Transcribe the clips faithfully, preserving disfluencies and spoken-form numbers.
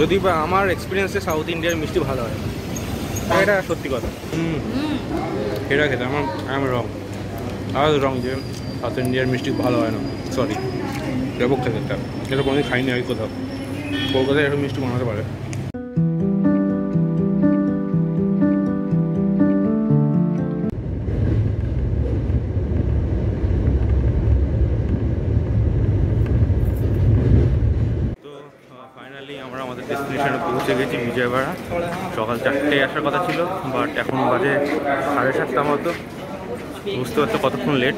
যদি বা আমার এক্সপেরিয়েন্সে সাউথ ইন্ডিয়ার মিষ্টি ভালো হয়, এটা সত্যি কথা। এটা খেতে আমার I am wrong I was wrong যে সাউথ ইন্ডিয়ার মিষ্টি ভালো হয় না, সরি। ব্যাপক খেতে এটা কোনোদিন খাইনি আমি কোথাও। কলকাতায় এরকম মিষ্টি বানাতে পারে। বিজয়বাড়া সকাল চারটে আসার কথা ছিল, বাট এখন বাজে সাড়ে সাতটা মতো। বুঝতে পারতো কতক্ষণ লেট,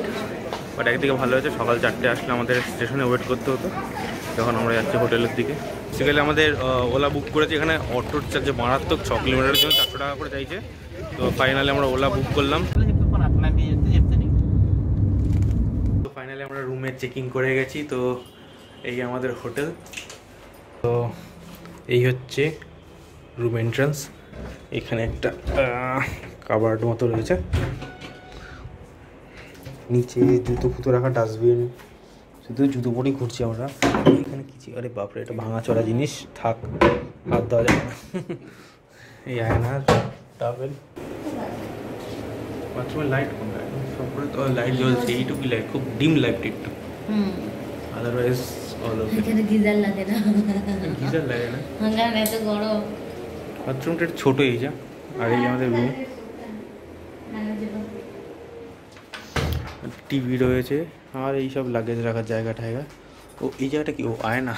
বাট একদিকে ভালো হয়েছে সকাল চারটে আসলে আমাদের স্টেশনে ওয়েট করতে হতো। যখন আমরা যাচ্ছি হোটেলের দিকে, সেখানে আমাদের ওলা বুক করেছি। এখানে অটোর চার্জে মারাত্মক ছ কিলোমিটারের জন্য চারশো টাকা করে চাইছে। তো ফাইনালি আমরা ওলা বুক করলাম। তো ফাইনালি আমরা রুমে চেকিং করে গেছি। তো এই আমাদের হোটেল। তো এই হচ্ছে রুম এন্ট্রান্স। এখানে একটা কাবার্ড মতো রয়েছে, নিচে জুতো ফুতো রাখা ডাস্টবিন। শুধু জুতো পরেই ঘুরছি আমরা। এখানে কিছু, আরে বাপরে, এটা ভাঙাচড়া জিনিস, থাক, হাত দেওয়া যাবে না। এই আয়নার টাবেল, বাথরুমে লাইট কোন লাইট, সবগুলো তো লাইট জ্বলছে। এইটুকু লাইট, খুব ডিম লাইট একটু, আদারওয়াইজ ছোট। এই যা, আর এই আমাদের রুম, টিভি রয়েছে, আর এইসব লাগেজ রাখার জায়গা টায়গা। ও এই জায়গাটা কি, ও আয়না,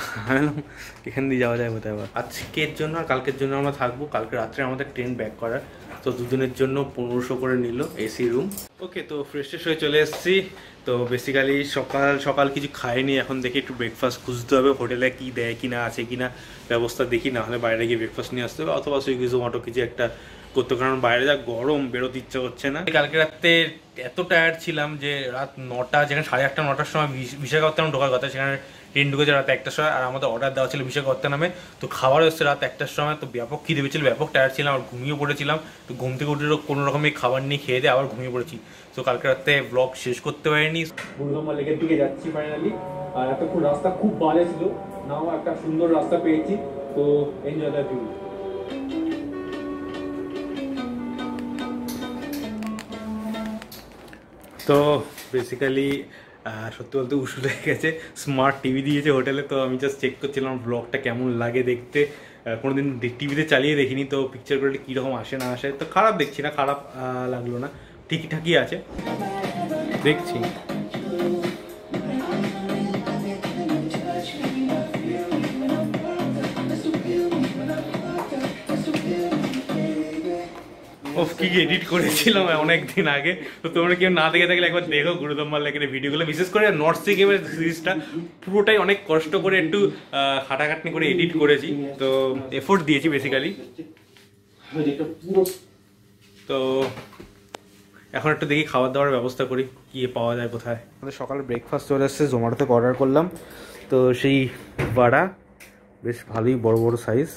এখান দিয়ে যাওয়া যায় কোথায়। আজকের জন্য আর কালকের জন্য আমরা থাকবো। কালকে রাত্রে আমাদের ট্রেন ব্যাক করার, তো দুজনের জন্য পনেরোশো করে নিল এসি রুম। ওকে, তো ফ্রেশ ট্রেশ হয়ে চলে এসেছি। তো বেসিক্যালি সকাল সকাল কিছু খাইনি, এখন দেখি একটু ব্রেকফাস্ট খুঁজতে হবে। হোটেলে কি দেয় কি না, আছে কি না ব্যবস্থা দেখি, না হলে বাইরে গিয়ে ব্রেকফাস্ট নিয়ে আসতে হবে, অথবা সুইগি জোম্যাটো কিছু একটা করতে। কারণ বাইরে যা গরম, বেরোতে ইচ্ছা করছে না। কালকে রাত্রে এত টায়ার্ড ছিলাম যে রাত নটা, যেখানে সাড়ে আটটা নটার সময় বিশাখাপত্তনম ঢোকার কথা, সেখানে ট্রেন ঢুকেছে রাত একটার সময়। আর আমাদের অর্ডার দেওয়া ছিল বিশাখাপত্তনমে, তো খাবার এসেছে রাত একটার সময়। তো ব্যাপক খিদে পেয়েছিল, ব্যাপক টায়ার্ড ছিলাম, আর ঘুমিয়ে পড়েছিলাম। তো ঘুম থেকে উঠে কোনো রকমের খাবার নিয়ে খেয়ে দিয়ে আবার ঘুমিয়ে পড়েছি। তো কালকে রাত্রে ব্লগ শেষ করতে পারিনি। বুড়গঙ্গা লেকের দিকে যাচ্ছি ফাইনালি। আর একটা খুব রাস্তা খুব ভালো ছিল না, একটা সুন্দর রাস্তা পেয়েছি। তো এনজয় দ্য ভিউ। তো বেসিক্যালি সত্যি বলতে উসুল হয়ে গেছে, স্মার্ট টিভি দিয়েছে হোটেলে। তো আমি জাস্ট চেক করছিলাম ব্লগটা কেমন লাগে দেখতে, কোনোদিন টিভিতে চালিয়ে দেখিনি। তো পিকচার করে কীরকম আসে না আসে, তো খারাপ দেখছি না, খারাপ লাগলো না, ঠিকঠাকই আছে দেখছি। কি এডিট করেছিলাম অনেকদিন আগে, তো তোমরা কেউ না দেখে থাকলে একবার দেখো বুড়গঙ্গা লেকের ভিডিওগুলো। বিশেষ করে নর্থ সি গেমের সিরিজটা পুরোটাই অনেক কষ্ট করে একটু খাটাখাটনি করে এডিট করেছি, তো এফোর্ট দিয়েছি বেসিক্যালি। তো এখন একটু দেখি খাবার দাবার ব্যবস্থা করি, কি পাওয়া যায় কোথায়। আমাদের সকালে ব্রেকফাস্ট চলে আসছে, জোম্যাটো থেকে অর্ডার করলাম। তো সেই বড়া বেশ ভালোই, বড় বড় সাইজ।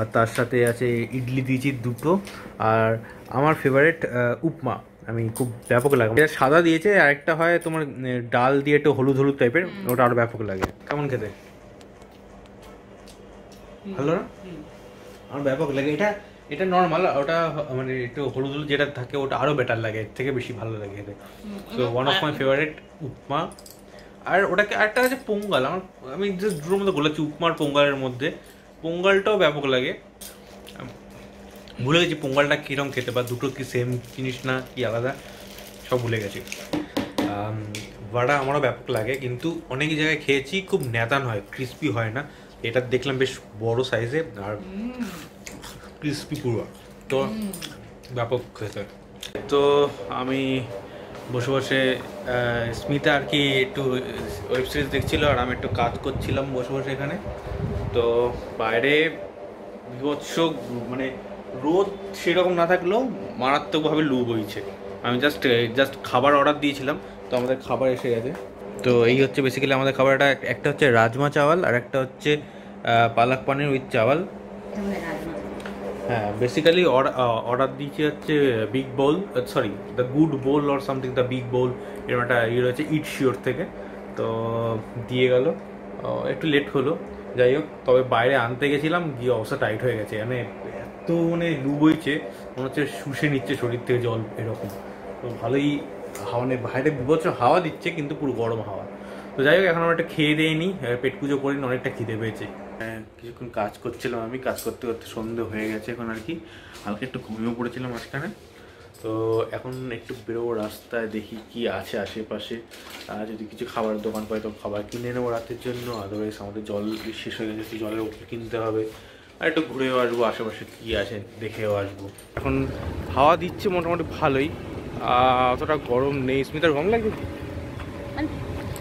আর তার সাথে আছে ইডলি দিয়েছি দুটো, আর আমার ফেভারিট উপমা, আমি খুব ব্যাপক লাগে। এটা সাদা দিয়েছে, আরেকটা হয় তোমার ডাল দিয়ে একটু হলুদ হলুদ টাইপের, ওটা আরও ব্যাপক লাগে। কেমন খেতে, ভালো না? আমার ব্যাপক লাগে। এটা এটা নর্মাল, ওটা মানে একটু হলুদ হলুদ যেটা থাকে ওটা আরও বেটার লাগে, এর থেকে বেশি ভালো লাগে খেতে। তো ওয়ান অফ মাই ফেভারিট উপমা। আর ওটাকে আরেকটা আছে পোঙ্গাল, আমার আমি জাস্ট দুটোর মধ্যে বলেছি, উপমার পোঙ্গালের মধ্যে পোঙ্গালটাও ব্যাপক লাগে। ভুলে গেছি পোঙ্গালটা কীরকম খেতে, বা দুটো কি সেম জিনিস না কি আলাদা, সব ভুলে গেছি। বড়া আমারও ব্যাপক লাগে, কিন্তু অনেক জায়গায় খেয়েছি খুব ন্যাতান হয়, ক্রিস্পি হয় না। এটা দেখলাম বেশ বড় সাইজে আর ক্রিস্পি পুরো, তো ব্যাপক খেতে। তো আমি বসে বসে স্মিতা আর কি একটু ওয়েব সিরিজ দেখছিল, আর আমি একটু কাজ করছিলাম বসে বসে এখানে। তো বাইরে বিভৎস, মানে রোদ সেরকম না থাকলেও মারাত্মকভাবে লু বইছে। আমি জাস্ট জাস্ট খাবার অর্ডার দিয়েছিলাম, তো আমাদের খাবার এসে গেছে। তো এই হচ্ছে বেসিক্যালি আমাদের খাবার। এটা একটা হচ্ছে রাজমা চাওয়াল, আর একটা হচ্ছে পালক পানির উইথ চাওয়াল। হ্যাঁ, বেসিক্যালি অর্ডার দিয়েছি হচ্ছে big bowl, sorry the good bowl or something, the big bowl, এরকম একটা ইয়ে রয়েছে ইট শিওর থেকে। তো দিয়ে গেল, একটু লেট হলো। যাই হোক, তবে বাইরে আনতে গেছিলাম, গিয়ে অবস্থা টাইট হয়ে গেছে, মানে এত মানে লু বইছে মনে হচ্ছে শুষে নিচ্ছে শরীর থেকে জল এরকম। তো ভালোই হাওয়া, মানে বাইরে বিভৎস হাওয়া দিচ্ছে কিন্তু পুরো গরম হাওয়া। তো যাই হোক, এখন আমরা একটা খেয়ে দিয়ে নিই, পেট পুজো করি, অনেকটা খিদে পেয়েছে। কিছুক্ষণ কাজ করছিলাম আমি, কাজ করতে করতে সন্ধে হয়ে গেছে এখন আর কি, হালকা একটু ঘুমিয়েও পড়েছিলাম মাঝখানে। তো এখন একটু বেরোবো রাস্তায়, দেখি কি আছে আশেপাশে, যদি কিছু খাবারের দোকান পাই তো খাবার কিনে নেবো রাতের জন্য, আদারওয়াইজ আমাদের জল শেষ হয়ে গেছে, জলের ওষুধ কিনতে হবে। আর একটু ঘুরেও আসবো, আশেপাশে কী আছে দেখেও আসবো। এখন হাওয়া দিচ্ছে মোটামুটি ভালোই, অতটা গরম নেই। স্মিতার গরম লাগে?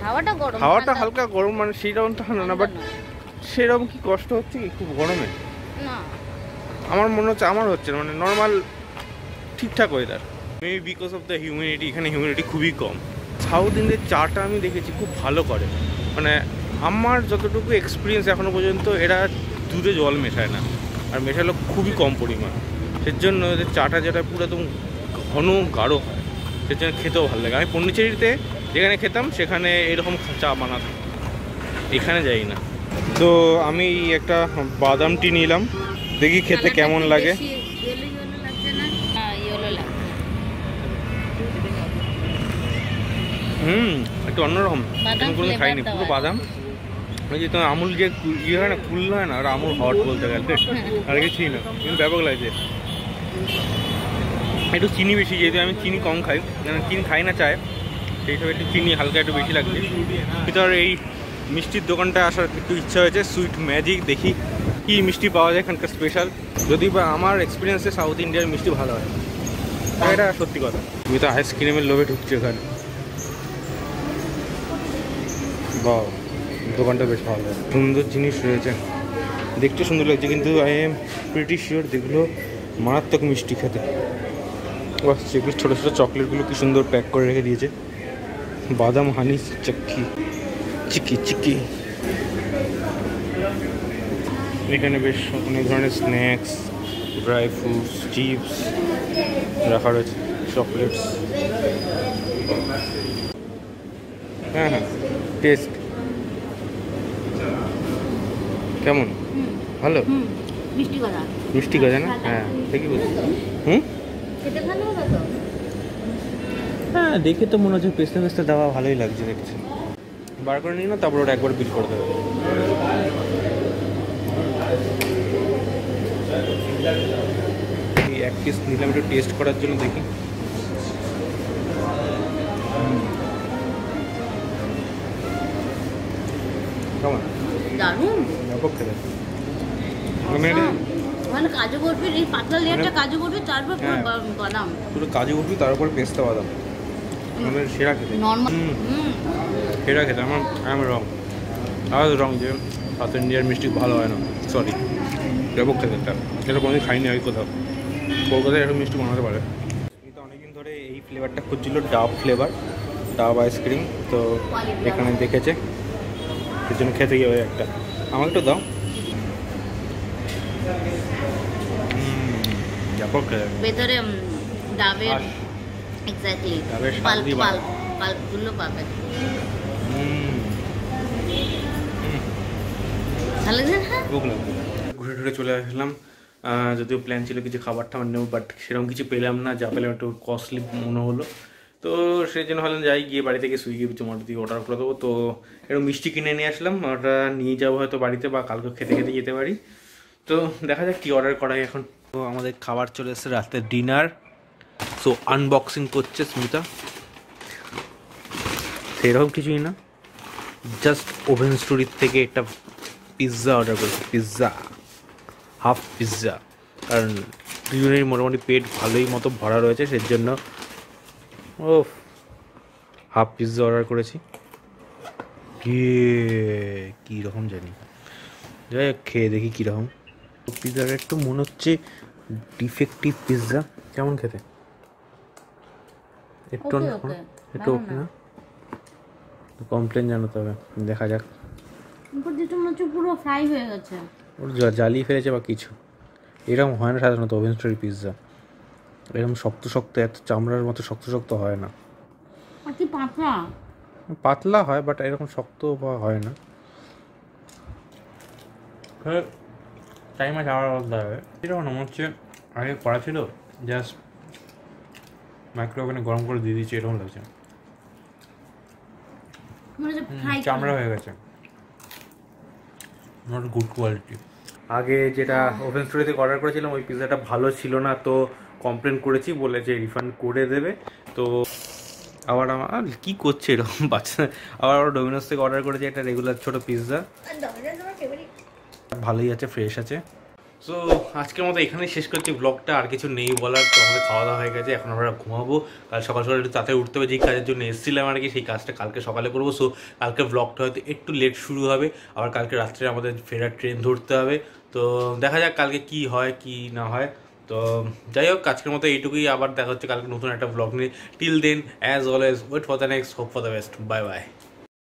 হাওয়াটা গরম, হাওয়াটা হালকা গরম, মানে সেইরকম ঠান্ডা না, বাট সেরকম কি কষ্ট হচ্ছে কি খুব গরমে? না আমার মনে হচ্ছে, আমার হচ্ছে মানে নর্মাল ঠিকঠাক weather, maybe because of the humidity. এখানে হিউমিডিটি খুবই কম। সাউথ ইন্ডিয়ার চাটা আমি দেখেছি খুব ভালো করে, মানে আমার যতটুকু এক্সপিরিয়েন্স এখনও পর্যন্ত, এরা দুধে জল মেশায় না, আর মেশালো খুবই কম পরিমাণ। সেজন্য এদের চাটা যেটা পুরো একদম ঘন গাঢ় হয়, সেজন্য খেতেও ভালো লাগে। আমি পন্ডিচেরিতে যেখানে খেতাম সেখানে এরকম চা বানাতাম, এখানে যাই না। তো আমি একটা বাদাম টি নিলাম, দেখি খেতে কেমন লাগে। হুম, একটু অন্যরকম, কোনো খাইনি পুরো বাদাম। ওই যে তোমার আমুল যে ইয়ে হয় না, কুল হয় না, আর আমুল হট বলতে গেলে আর কিছুই না, কিন্তু ব্যাপক লাগছে। একটু চিনি বেশি, যেহেতু আমি চিনি কম খাই, চিনি খাই না চায়, সেই হিসাবে একটু চিনি হালকা একটু বেশি লাগছে। ভিতর এই মিষ্টির দোকানটা আসার একটু ইচ্ছা হয়েছে, সুইট ম্যাজিক, দেখি কি মিষ্টি পাওয়া যায় এখানকার স্পেশাল। যদি বা আমার এক্সপিরিয়েন্সে সাউথ ইন্ডিয়ার মিষ্টি ভালো হয়, এটা সত্যি কথা। আমি তো আইসক্রিমের লোভে ঢুকছি এখানে। বা দোকানটা বেশ ভালো, সুন্দর জিনিস রয়েছে, দেখতে সুন্দর লাগছে, কিন্তু আই এম প্রিটি শিওর দেখলো মারাত্মক মিষ্টি খেতে। বাস, সেগুলো ছোটো ছোটো চকলেটগুলো কি সুন্দর প্যাক করে রেখে দিয়েছে, বাদাম হানি চাকি চিকি চিকি। এখানে বেশ অনেক ধরনের স্ন্যাক্স, ড্রাই ফ্রুটস, চিপস রাখা রয়েছে, চকলেটস। হ্যাঁ হ্যাঁ, টেস্ট কেমন? ভালো, মিষ্টি গজা, মিষ্টি গজা না? হ্যাঁ ঠিকই বলছি। হুম, হ্যাঁ দেখে তো মনে হচ্ছে পেস্তা পেস্তা দেওয়া ভালোই লাগছে দেখছি। বার করে নিই না, তারপর ওটা একবার বিল করে দেবে। এক পিস নিলাম একটু টেস্ট করার জন্য, দেখি কেমন। দারুণ ব্যাপক খেলে, মানে কাজু বরফি, এই পাতলা লেয়ারটা কাজু বরফি, তারপর বাদাম, পুরো কাজু বরফি, তার উপর পেস্তা বাদাম, মানে সেরা খেতে, নরমাল সেরা খেতে। আমার I am wrong, I was wrong যে সাউথ ইন্ডিয়ার মিষ্টি ভালো হয় না, সরি। ব্যাপক খেতে, এটা কোনোদিন খাইনি আমি কোথাও, কলকাতায় এরকম মিষ্টি বানাতে পারে। কিন্তু অনেকদিন ধরে এই ফ্লেভারটা খুঁজছিল, ডাব ফ্লেভার, ডাব আইসক্রিম, তো এখানে দেখেছে, সেজন্য খেতে গিয়ে একটা আমাকে একটু দাও। ব্যাপক ভেতরে ডাবের, এক্স্যাক্টলি ডাবের পাল্প, পাল্প পাল্পগুলো পাবে। ঘুরে ঘুরে চলে আসলাম, যদিও প্ল্যান ছিল কিছু খাবার টাবার নেব, বাট সেরকম কিছু পেলাম না, যা পেলাম একটু কস্টলি মনে হলো। তো সেই জন্য হলেন যাই, গিয়ে বাড়ি থেকে সুইগি জোম্যাটো দিয়ে অর্ডার করে দেবো। তো এরকম মিষ্টি কিনে নিয়ে আসলাম, ওটা নিয়ে যাবো হয়তো বাড়িতে, বা কালকে খেতে খেতে যেতে পারি। তো দেখা যাক কী অর্ডার করা হয় এখন। তো আমাদের খাবার চলে এসেছে, রাতের ডিনার। সো আনবক্সিং করছে স্মিতা, সেরকম কিছুই না, জাস্ট ওভেন স্টোরির থেকে একটা পিৎজা অর্ডার করেছি, পিৎজা হাফ পিৎজা। কারণ দুজনের মোটামুটি পেট ভালোই মতো ভরা রয়েছে, সেই জন্য ও হাফ পিৎজা অর্ডার করেছি। কী রকম জানি, যাই খেয়ে দেখি কীরকম। পিৎজাটা একটু মনে হচ্ছে ডিফেক্টিভ পিৎজা, কেমন খেতে একটু একটু ওকে না, কমপ্লেন জানাতে হবে, দেখা যাক। পুরো ফ্রাই হয়ে গেছে, ওটা জ্বালিয়ে ফেলেছে বা কিছু, এরকম হয় না সাধারণত ওভেন স্টোরি পিৎজা, এরকম শক্ত শক্ত, এত চামড়ার মতো শক্ত শক্ত হয় না, পাতলা পাতলা হয়, বাট এরকম শক্ত হয় না। 그 타이머 잡아봤다. 이런 거 넘었지. 아예 পড়াছিল জাস্ট মাইক্রোওভেনে গরম করে দিয়ে দিয়েছি, এরকম লাগছে মানে যে ফ্রাই চামড়া হয়ে গেছে। Not good quality. আগে যেটা ওভেন স্টোরিতে অর্ডার করেছিলাম ওই পিজাটা ভালো ছিল না, তো কমপ্লেন করেছি, বলেছে রিফান্ড করে দেবে। তো আবার আমার কি করছে এরকম বাচ্চা, আবার ডোমিনোস থেকে অর্ডার করেছি একটা রেগুলার ছোট পিৎজা, ভালোই আছে, ফ্রেশ আছে। সো আজকের মতো এখানেই শেষ করছি ব্লগটা, আর কিছু নেই বলার। তো আমাদের খাওয়া দাওয়া হয়ে গেছে, এখন আমরা ঘুমাবো। কাল সকাল সকাল একটু তাড়াতাড়ি উঠতে হবে, যেই কাজের জন্য এসেছিলাম আর কি, সেই কাজটা কালকে সকালে করবো। সো কালকে ব্লগটা হয়তো একটু লেট শুরু হবে, আবার কালকে রাত্রে আমাদের ফেরার ট্রেন ধরতে হবে। তো দেখা যাক কালকে কি হয় কি না হয়। তো যাই হোক, আজকের মতো এইটুকুই, আবার দেখা হচ্ছে কালকে নতুন একটা ব্লগ নিয়ে। Till then as always, wait for the next, hope for the best, bye by.